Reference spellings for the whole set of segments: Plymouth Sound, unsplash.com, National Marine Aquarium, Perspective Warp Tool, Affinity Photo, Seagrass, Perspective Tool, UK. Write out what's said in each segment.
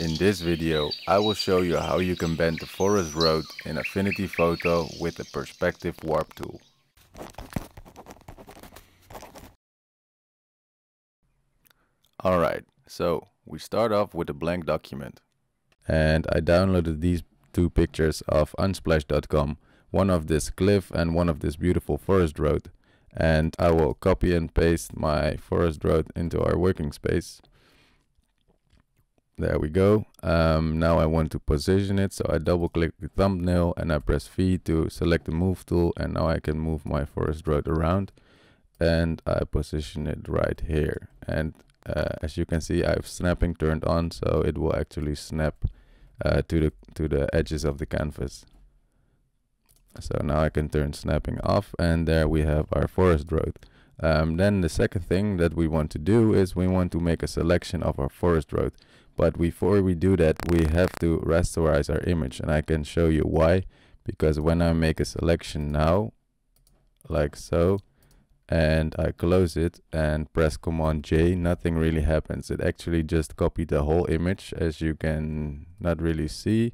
In this video, I will show you how you can bend the forest road in Affinity Photo with the Perspective Warp Tool. Alright, so we start off with a blank document. And I downloaded these two pictures of unsplash.com. One of this cliff and one of this beautiful forest road. And I will copy and paste my forest road into our working space. There we go. Now I want to position it, so I double click the thumbnail and I press V to select the move tool, and now I can move my forest road around and I position it right here. And as you can see, I have snapping turned on, so it will actually snap to the edges of the canvas. So now I can turn snapping off, and there we have our forest road. Then the second thing that we want to do is we want to make a selection of our forest road. But before we do that, we have to rasterize our image, and I can show you why. Because when I make a selection now, like so, and I close it and press Command J, nothing really happens. It actually just copied the whole image, as you can not really see.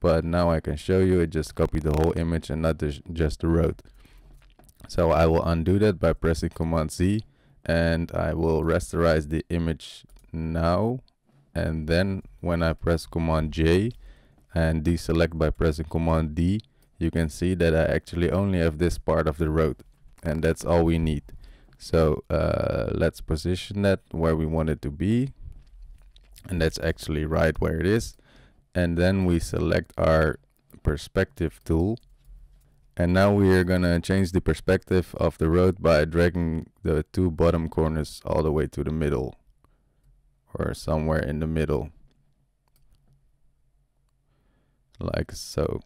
But now I can show you, it just copied the whole image and not just the road. So I will undo that by pressing Command Z, and I will rasterize the image now, and then when I press Command J and deselect by pressing Command D, you can see that I actually only have this part of the road, and that's all we need. So let's position that where we want it to be, and that's actually right where it is. And then we select our perspective tool. And now we are gonna change the perspective of the road by dragging the two bottom corners all the way to the middle, or somewhere in the middle, like so.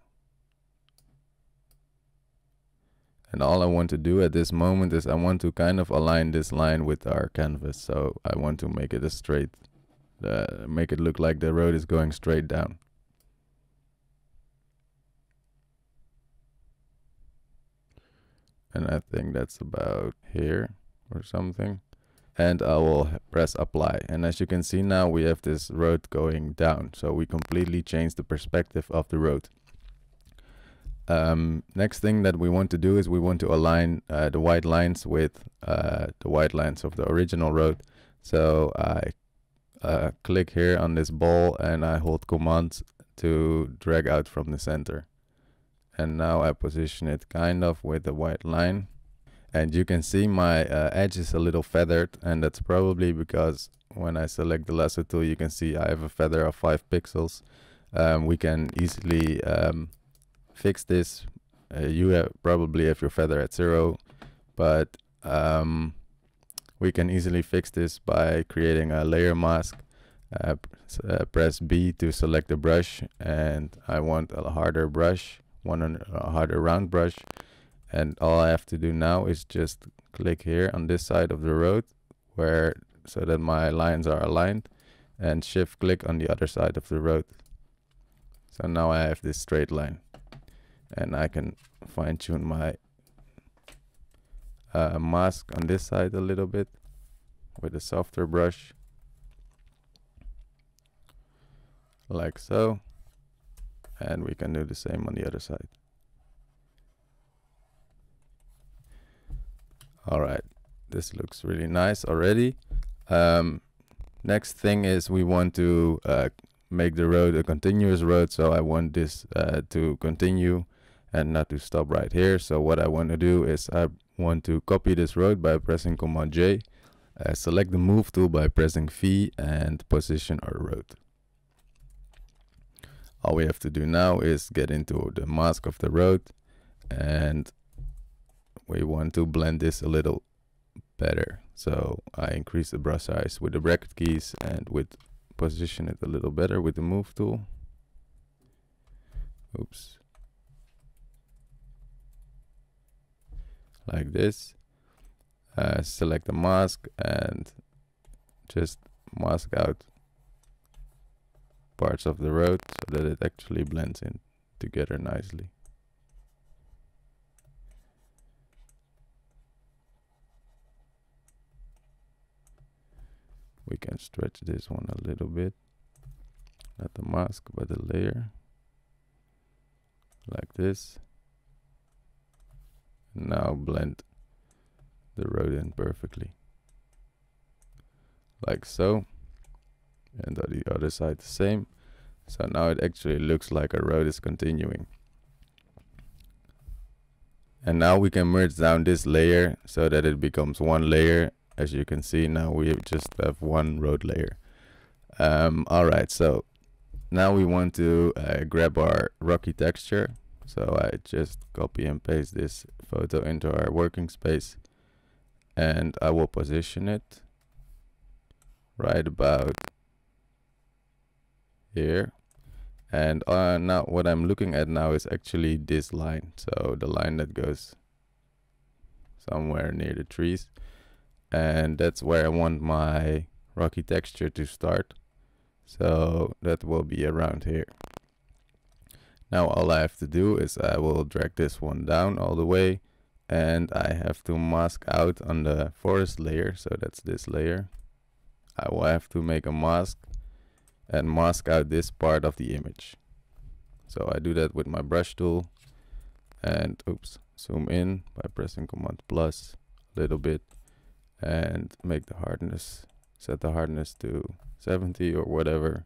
And all I want to do at this moment is I want to kind of align this line with our canvas, so I want to make it a straight, make it look like the road is going straight down. And I think that's about here or something. And I will press apply, and as you can see now we have this road going down, so we completely changed the perspective of the road. Next thing that we want to do is we want to align the white lines with the white lines of the original road. So I click here on this ball and I hold Command to drag out from the center. And now I position it kind of with the white line. And you can see my edge is a little feathered, and that's probably because when I select the lasso tool, you can see I have a feather of 5 pixels. We can easily fix this. You probably have your feather at 0, but we can easily fix this by creating a layer mask. Press B to select the brush, and I want a harder brush. A harder round brush, and all I have to do now is just click here on this side of the road where so that my lines are aligned, and shift click on the other side of the road. So now I have this straight line, and I can fine-tune my mask on this side a little bit with a softer brush, like so. And we can do the same on the other side. Alright, this looks really nice already. Next thing is we want to make the road a continuous road. So I want this to continue and not to stop right here. So what I want to do is I want to copy this road by pressing Command J. Select the move tool by pressing V and position our road. All we have to do now is get into the mask of the road, and we want to blend this a little better. So I increase the brush size with the bracket keys and with position it a little better with the move tool. Oops. Like this. Select the mask and just mask out parts of the road so that it actually blends in together nicely. We can stretch this one a little bit not the mask but the layer, like this. Now blend the rodent perfectly, like so, and on the other side the same. So now it actually looks like our road is continuing. And now we can merge down this layer so that it becomes one layer. As you can see, now we just have one road layer. Alright, so now we want to grab our rocky texture. So I just copy and paste this photo into our working space, and I will position it right about here. And now what I'm looking at now is actually this line, so the line that goes somewhere near the trees, and that's where I want my rocky texture to start. So that will be around here. Now all I have to do is I will drag this one down all the way, and I have to mask out on the forest layer, so that's this layer. I will have to make a mask and mask out this part of the image. So I do that with my brush tool, and oops, zoom in by pressing Command plus a little bit, and make the hardness, set the hardness to 70 or whatever,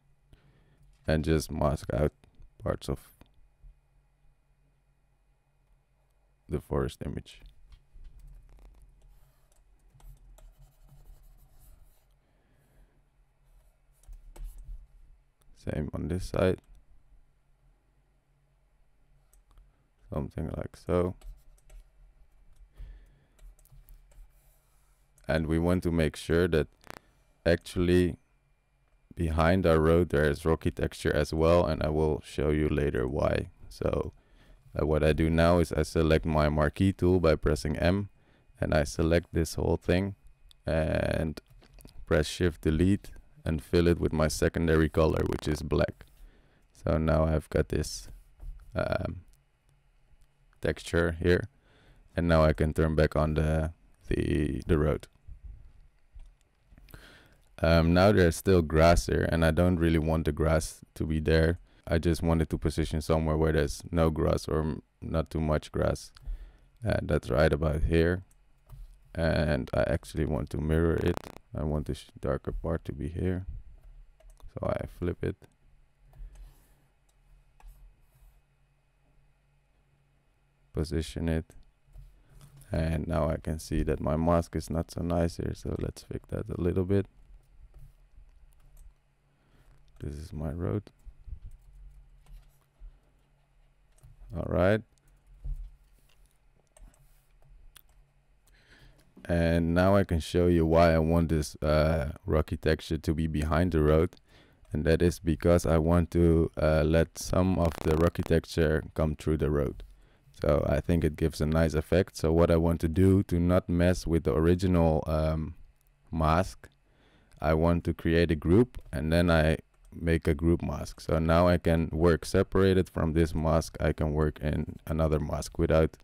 and just mask out parts of the forest image. Same on this side, something like so. And we want to make sure that actually behind our road there is rocky texture as well, and I will show you later why. So what I do now is I select my marquee tool by pressing M, and I select this whole thing and press Shift Delete and fill it with my secondary color, which is black. So now I've got this texture here, and now I can turn back on the road. Now there's still grass here, and I don't really want the grass to be there. I just wanted to position somewhere where there's no grass or not too much grass. That's right about here. And I actually want to mirror it. I want this darker part to be here, so I flip it. Position it. And now I can see that my mask is not so nice here, so let's fix that a little bit. This is my road. Alright. And now I can show you why I want this rocky texture to be behind the road, and that is because I want to let some of the rocky texture come through the road. So I think it gives a nice effect. So what I want to do, to not mess with the original mask, I want to create a group, and then I make a group mask. So now I can work separated from this mask. I can work in another mask without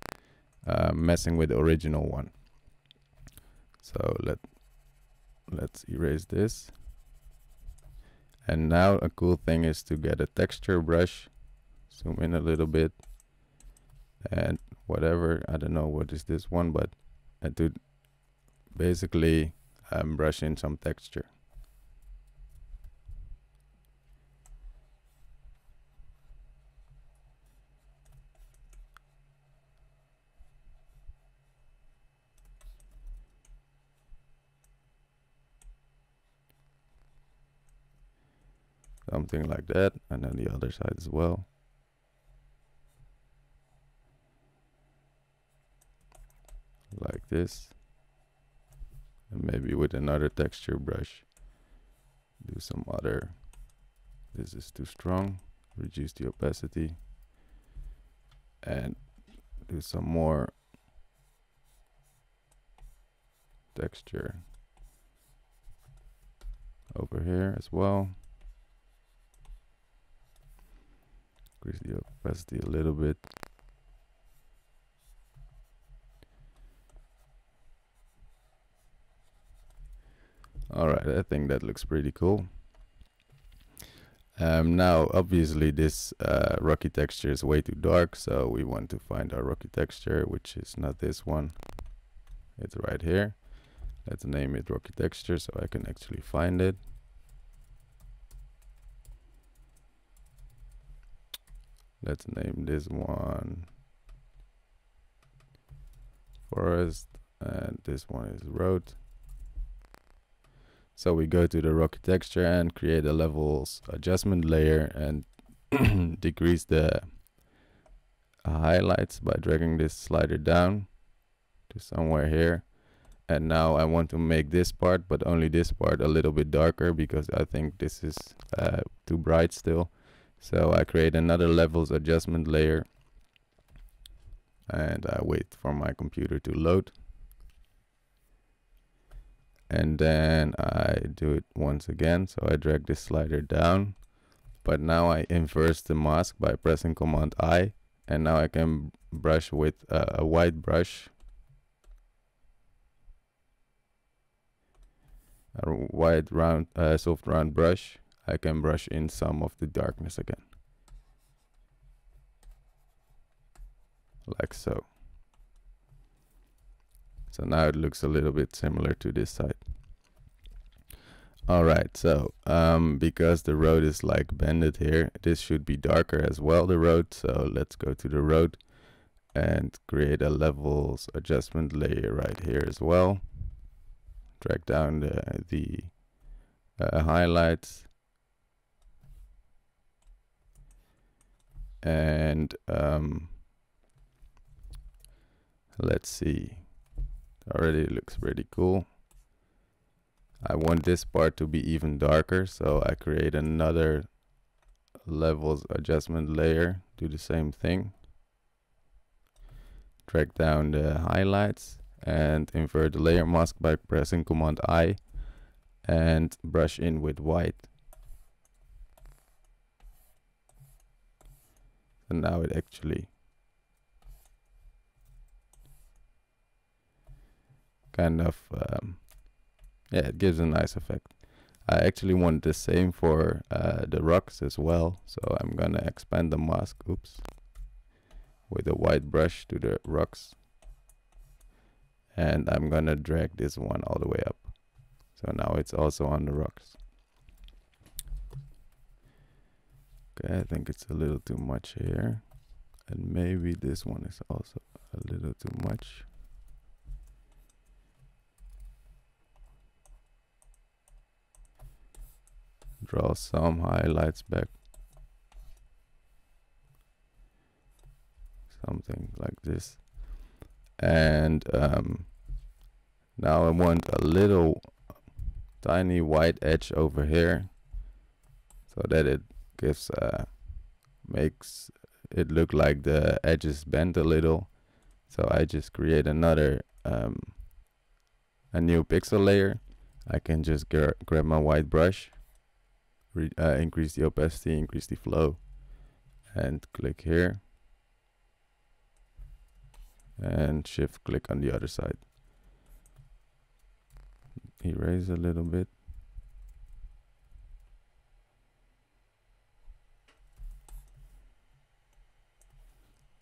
messing with the original one. So let's erase this. And now a cool thing is to get a texture brush, zoom in a little bit, and whatever, I don't know what is this one, but I do basically brush in some texture. Something like that, and then the other side as well. Like this. And maybe with another texture brush, do some other. This is too strong. Reduce the opacity. And do some more texture over here as well. Increase the opacity a little bit. Alright, I think that looks pretty cool. Now obviously this rocky texture is way too dark, so we want to find our rocky texture, which is not this one, it's right here. Let's name it rocky texture so I can actually find it. Let's name this one forest and this one is road. So we go to the rocky texture and create a levels adjustment layer and decrease the highlights by dragging this slider down to somewhere here. And now I want to make this part, but only this part, a little bit darker because I think this is too bright still. So I create another levels adjustment layer and I wait for my computer to load, and then I do it once again. So I drag this slider down, but now I inverse the mask by pressing Command I, and now I can brush with a white brush, a white round soft round brush. I can brush in some of the darkness again. Like so. So now it looks a little bit similar to this side. Alright, so because the road is like bended here, this should be darker as well, the road. So let's go to the road and create a levels adjustment layer right here as well. Drag down the highlights. And let's see, already looks pretty cool. I want this part to be even darker, so I create another levels adjustment layer, do the same thing, drag down the highlights and invert the layer mask by pressing Command I and brush in with white. And now it actually kind of, yeah, it gives a nice effect. I actually want the same for the rocks as well. So I'm gonna expand the mask, oops, with a white brush to the rocks. And I'm gonna drag this one all the way up. So now it's also on the rocks. I think it's a little too much here, and maybe this one is also a little too much. Draw some highlights back, something like this. And now I want a little tiny white edge over here so that it gives makes it look like the edges bend a little. So I just create another a new pixel layer. I can just grab my white brush, increase the opacity, increase the flow, and click here and shift click on the other side, erase a little bit.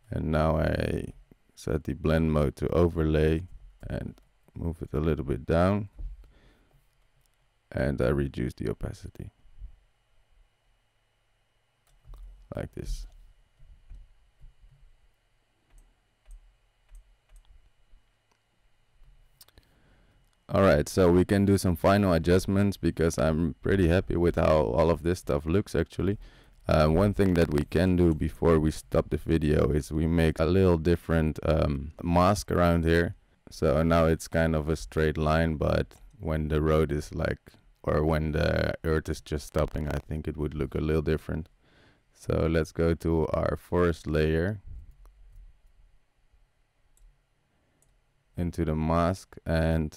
And now I set the blend mode to overlay and move it a little bit down, and I reduce the opacity like this. Alright, so we can do some final adjustments because I'm pretty happy with how all of this stuff looks actually. One thing that we can do before we stop the video is we make a little different mask around here. So now it's kind of a straight line, but when the road is like, or when the earth is just stopping, I think it would look a little different. So let's go to our forest layer, into the mask, and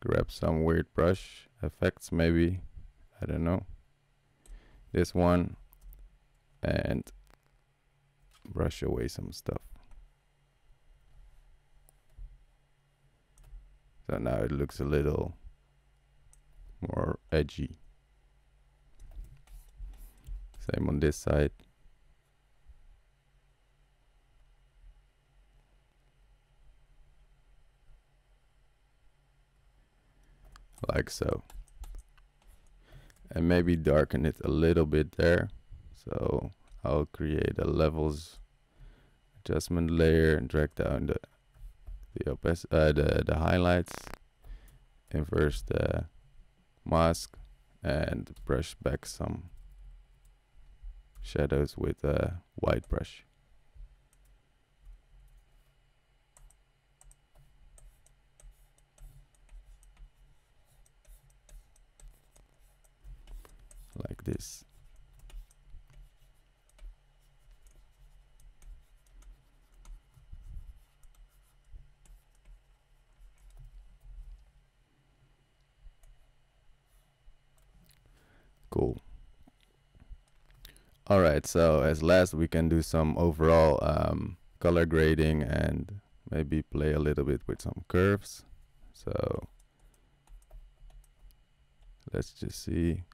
grab some weird brush effects maybe, I don't know, this one, and brush away some stuff. So now it looks a little more edgy. Same on this side. Like so. And maybe darken it a little bit there. So I'll create a levels adjustment layer and drag down the highlights, inverse the mask, and brush back some shadows with a white brush. Like this. Cool. All right, so as last we can do some overall color grading and maybe play a little bit with some curves. So let's just see.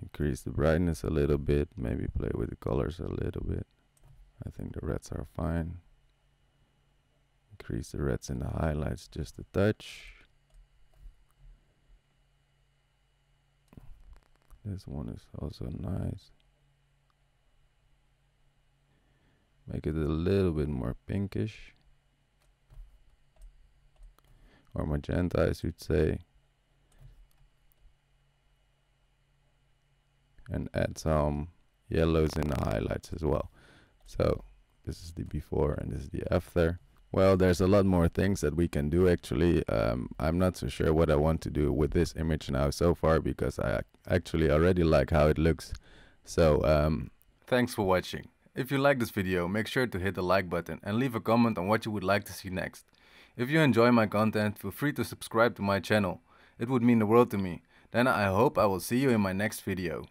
Increase the brightness a little bit, maybe play with the colors a little bit. I think the reds are fine. Increase the reds in the highlights just a touch. This one is also nice. Make it a little bit more pinkish. Or magenta, I should say. And add some yellows in the highlights as well. So this is the before and this is the after. Well, there's a lot more things that we can do actually. I'm not so sure what I want to do with this image now so far, because I actually already like how it looks. So thanks for watching. If you like this video, make sure to hit the like button and leave a comment on what you would like to see next. If you enjoy my content, feel free to subscribe to my channel. It would mean the world to me. Then I hope I will see you in my next video.